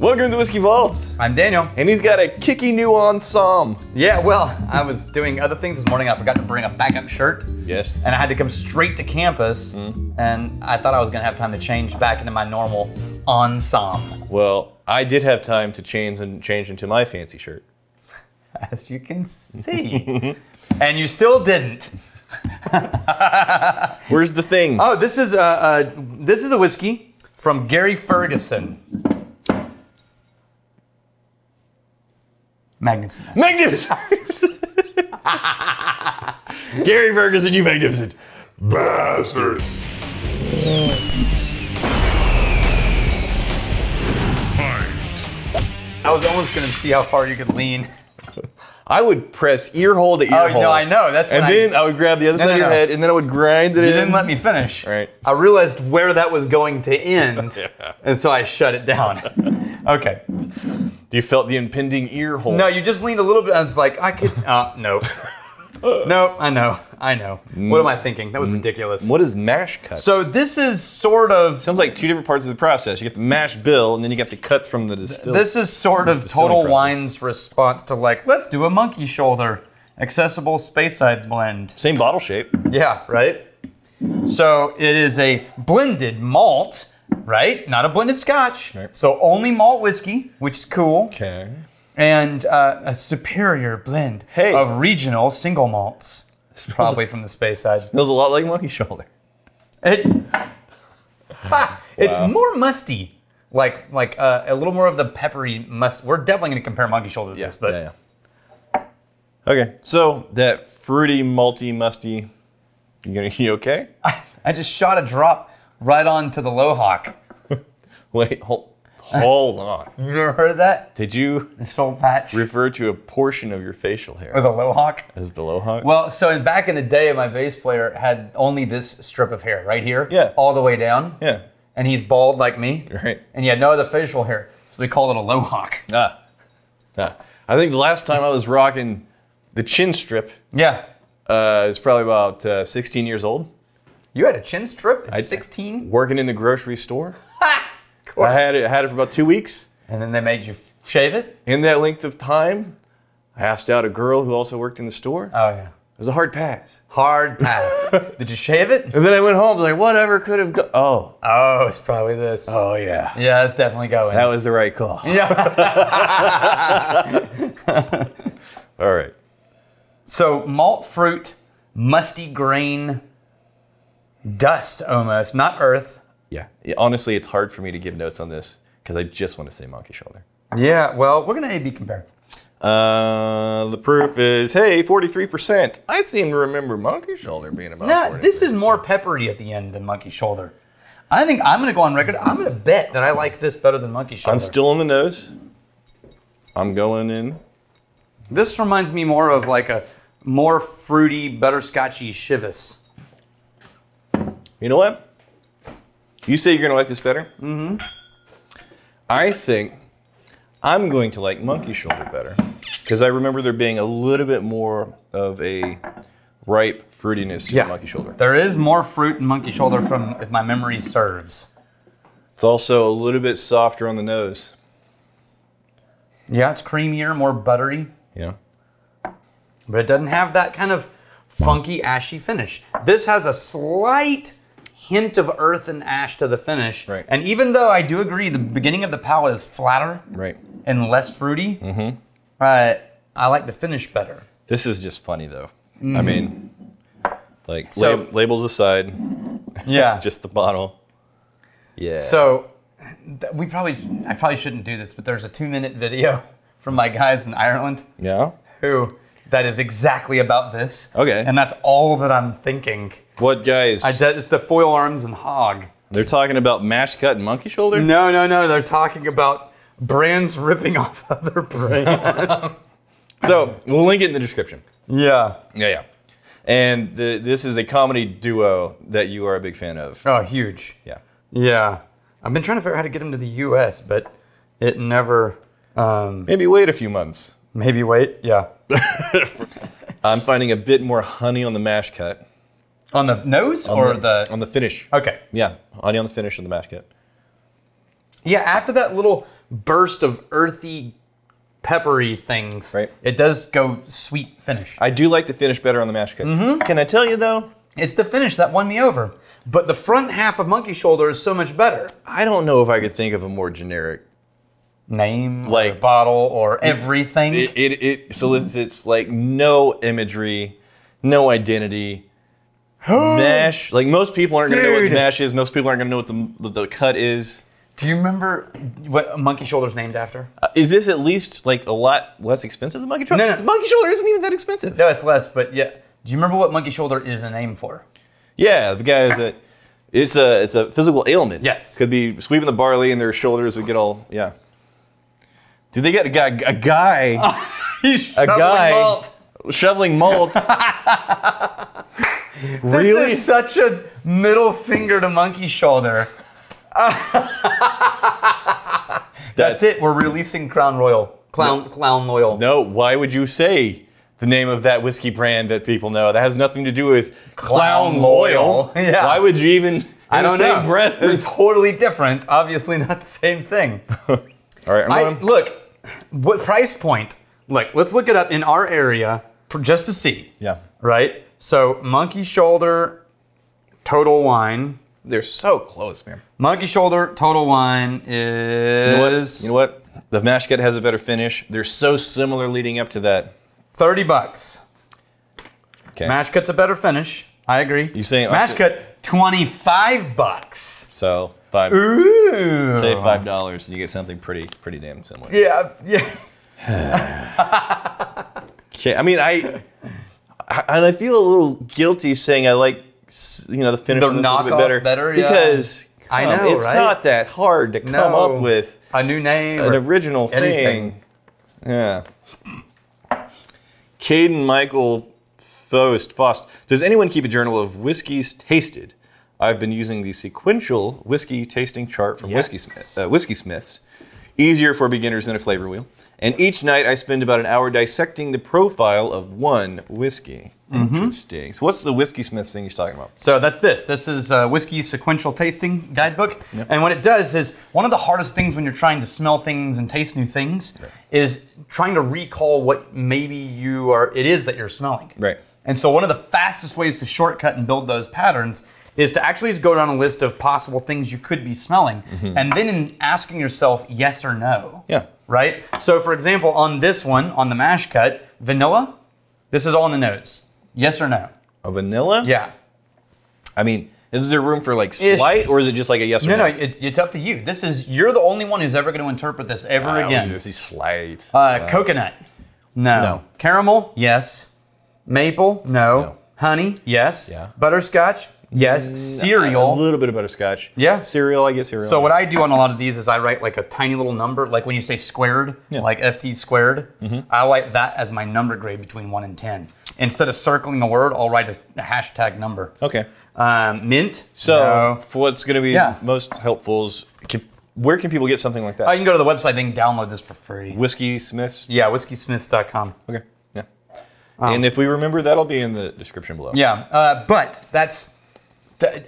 Welcome to Whiskey Vaults. I'm Daniel. And he's got a kicky new ensemble. Yeah, well, I was doing other things this morning. I forgot to bring a backup shirt. Yes. And I had to come straight to campus, and I thought I was gonna have time to change back into my normal ensemble. Well, I did have time to change into my fancy shirt. As you can see. And you still didn't. Where's the thing? Oh, this is a whiskey from Gary Ferguson. Magnificent. Magnificent! Gary Ferguson, you magnificent bastard. Fight. I was almost gonna see how far you could lean. I would press ear hole to ear hole. Oh, no, I know. That's when I would grab the other side of your head, and then I would grind it in. You didn't let me finish. All right. I realized where that was going to end, and so I shut it down. Okay. You felt the impending ear hole. No, you just leaned a little bit. I was like, I could, no. No, I know. What am I thinking? That was ridiculous. What is mash cut? So this is sort of... Sounds like two different parts of the process. You get the mash bill, and then you get the cuts from the distillery. This is sort of Total Wine's response to, like, let's do a monkey shoulder, accessible space-side blend. Same bottle shape. Yeah, right? So it is a blended malt, right? Not a blended scotch. Right. So only malt whiskey, which is cool. Okay. And a superior blend of regional single malts, probably from the space side. Smells a lot like monkey shoulder. It's more musty, like a little more of the peppery must. We're definitely gonna compare monkey shoulder to this, but okay. So that fruity, malty, musty. You okay? I just shot a drop right onto the low hawk. Wait, hold on. You never heard of that? Did you refer to a portion of your facial hair? As a low hawk? As the low hawk? Well, so back in the day, my bass player had only this strip of hair right here. Yeah. All the way down. Yeah. And he's bald like me. Right. And he had no other facial hair. So we called it a low hawk. I think the last time I was rocking the chin strip. Yeah. It was probably about 16 years old. You had a chin strip at 16? Working in the grocery store. Ha! I had it for about 2 weeks. And then they made you shave it? In that length of time, I asked out a girl who also worked in the store. Oh, yeah. It was a hard pass. Hard pass. Did you shave it? And then I went home, like, whatever could have gone. Oh. Oh, it's probably this. Oh, yeah. Yeah, it's definitely going. That was the right call. Yeah. All right. So, malt fruit, musty grain, dust almost, not earth. Yeah, honestly, it's hard for me to give notes on this because I just want to say monkey shoulder. Yeah, well, we're going to A-B compare. The proof is, hey, 43%. I seem to remember monkey shoulder being about 43%. No, this is more peppery at the end than monkey shoulder. I think I'm going to go on record. I'm going to bet that I like this better than monkey shoulder. I'm still on the nose. I'm going in. This reminds me more of like a more fruity, butterscotchy Chivas. You know what? You say you're gonna like this better? Mm-hmm. I think I'm going to like monkey shoulder better because I remember there being a little bit more of a ripe fruitiness in monkey shoulder. There is more fruit in monkey shoulder from, if my memory serves. It's also a little bit softer on the nose. Yeah, it's creamier, more buttery. Yeah. But it doesn't have that kind of funky, ashy finish. This has a slight hint of earth and ash to the finish. Right. And even though I do agree the beginning of the palate is flatter and less fruity, I like the finish better. This is just funny though. I mean, like so, labels aside, just the bottle. Yeah. So we I probably shouldn't do this, but there's a 2-minute video from my guys in Ireland. Yeah. That is exactly about this. Okay. And that's all that I'm thinking. What guys? It's the Foil Arms and Hog. They're talking about mash cut and monkey shoulder? No, no, no. They're talking about brands ripping off other brands. So we'll link it in the description. Yeah. Yeah, yeah. And this is a comedy duo that you are a big fan of. Oh, huge. Yeah. Yeah. I've been trying to figure out how to get them to the US, but it never... maybe wait a few months. Maybe wait, yeah. I'm finding a bit more honey on the mash cut. On the nose or the... On the finish. Okay. Yeah, honey on the finish of the mash cut. Yeah, after that little burst of earthy, peppery things. Right. It does go sweet finish. I do like the finish better on the mash cut. Mm-hmm. Can I tell you though? It's the finish that won me over. But the front half of Monkey Shoulder is so much better. I don't know if I could think of a more generic name, like or bottle or everything. It solicits like no imagery, no identity. Mash, like most people aren't gonna know what the mash is. Most people aren't gonna know what the cut is. Do you remember what Monkey Shoulder's named after? Is this at least like a lot less expensive than Monkey Shoulder? No, no. The Monkey Shoulder isn't even that expensive. No, it's less, but yeah. Do you remember what Monkey Shoulder is a name for? Yeah, the guy is a, it's a physical ailment. Yes. Could be sweeping the barley and their shoulders would get all, yeah. Dude, they got a guy shoveling malt. Really? This is such a middle finger to Monkey Shoulder. That's it. We're releasing Crown Royal. Clown Royal. No, why would you say the name of that whiskey brand that people know? That has nothing to do with Clown Royal. Yeah. Why would you even? I don't know. Breath is totally different. Obviously, not the same thing. All right. Look, what price point? Look, let's look it up in our area just to see. Yeah. Right. So, Monkey Shoulder, Total Wine. They're so close, man. Monkey Shoulder, Total Wine is... You know what? The Mash Cut has a better finish. They're so similar leading up to that. 30 bucks. Okay. Mash Cut's a better finish. I agree. You saying... Mash Cut, 25 bucks. So, Ooh. Say $5 and you get something pretty damn similar. Yeah, yeah. Okay, I mean, I feel a little guilty saying I like... You know, the finish is a little bit better because I know it's not that hard to come up with a new name, an original thing. Yeah. Kaden Michael Faust. Does anyone keep a journal of whiskeys tasted? I've been using the sequential whiskey tasting chart from Whiskey Smiths. Easier for beginners than a flavor wheel. And each night I spend about an hour dissecting the profile of one whiskey. Interesting. So what's the Whiskey Smiths thing he's talking about? So that's this. This is a whiskey sequential tasting guidebook. Yep. And what it does is one of the hardest things when you're trying to smell things and taste new things is trying to recall what maybe it is that you're smelling. Right. And so one of the fastest ways to shortcut and build those patterns is to actually just go down a list of possible things you could be smelling and then asking yourself yes or no. Yeah. Right? So for example, on this one, on the mash cut, vanilla, this is all in the nose. Yes or no? A vanilla? Yeah. I mean, is there room for like slight or is it just like a yes or no? No, it's up to you. This is, you're the only one who's ever going to interpret this ever again. This is slight. Coconut? No. Caramel? Yes. Maple? No. Honey? Yes. Yeah. Butterscotch? Yes. Cereal. A little bit of butterscotch. Yeah. Cereal, I guess cereal. So what I do on a lot of these is I write like a tiny little number, like when you say squared, like FT squared, I write that as my number grade between 1 and 10. Instead of circling a word, I'll write a hashtag number. Okay. Mint. So for what's going to be most helpful is, where can people get something like that? You can go to the website, they can download this for free. Whiskey Smiths? Yeah, whiskeysmiths.com. Okay, yeah. And if we remember, that'll be in the description below. Yeah, but that's...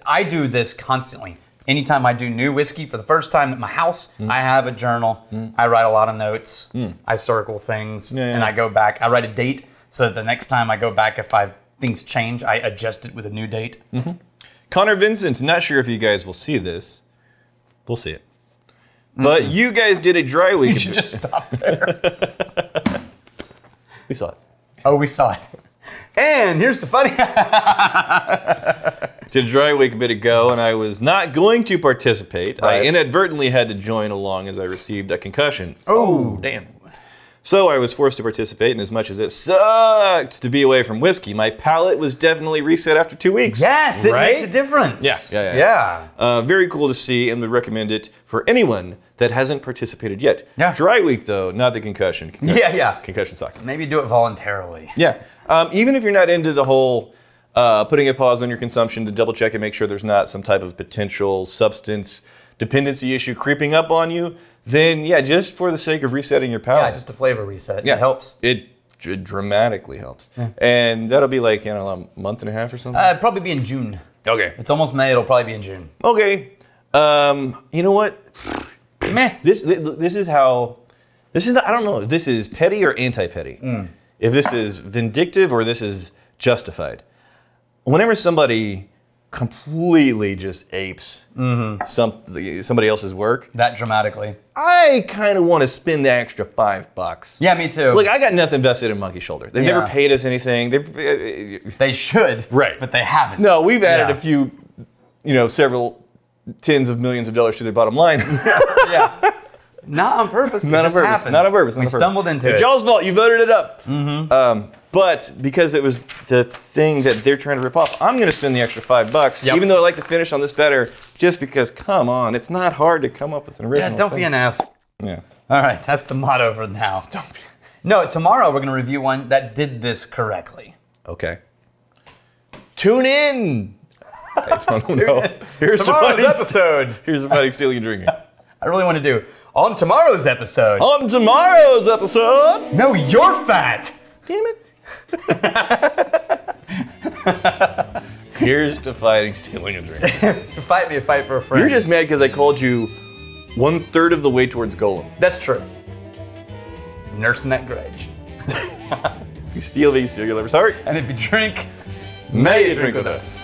I do this constantly. Anytime I do new whiskey for the first time at my house, I have a journal. I write a lot of notes. I circle things and I go back. I write a date so that the next time I go back, if things change, I adjust it with a new date. Connor Vincent, not sure if you guys will see this. We'll see it. But you guys did a dry week. You should just stop there. We saw it. Oh, we saw it. And here's the funny. Did a dry week a bit ago, and I was not going to participate. Right. I inadvertently had to join along as I received a concussion. Oh, damn. So I was forced to participate, and as much as it sucked to be away from whiskey, my palate was definitely reset after 2 weeks. Yes, it makes a difference. Yeah. Very cool to see, and would recommend it for anyone that hasn't participated yet. Yeah. Dry week, though, not the concussion. Concussion sucks. Maybe do it voluntarily. Yeah. Even if you're not into the whole... putting a pause on your consumption to double check and make sure there's not some type of potential substance dependency issue creeping up on you, then yeah, just for the sake of resetting your palate. Yeah, just a flavor reset. Yeah. It helps. It dramatically helps. Yeah. And that'll be like in a month and a half or something? It'll probably be in June. Okay. It's almost May, it'll probably be in June. Okay. You know what? meh. This is how, I don't know if this is petty or anti-petty. Mm. If this is vindictive or this is justified. Whenever somebody completely just apes somebody else's work. That dramatically. I kind of want to spend the extra $5. Yeah, me too. Look, I got nothing invested in Monkey Shoulder. They've never paid us anything. They should, right? But they haven't. No, we've added a few, you know, several tens of millions of dollars to their bottom line. Not on purpose. Not on purpose. Not on purpose. We stumbled into it. It's y'all's fault. You voted it up. Mm-hmm. But because it was the thing that they're trying to rip off, I'm going to spend the extra $5, even though I like to finish on this better, just because, come on, it's not hard to come up with an original thing. Be an ass. Yeah. All right, that's the motto for now. Don't be. No, tomorrow we're going to review one that did this correctly. Okay. Tune in. I don't know. Here's tomorrow's episode. Here's somebody stealing and drinking. I really want to do. On tomorrow's episode. On tomorrow's episode. No, you're fat. Damn it. Here's to fighting, stealing, and drinking. Fight me a fight for a friend. You're just mad because I called you 1/3 of the way towards Golem. That's true. Nursing that grudge. If you steal, you steal your lover's heart. And if you drink, may you drink with us.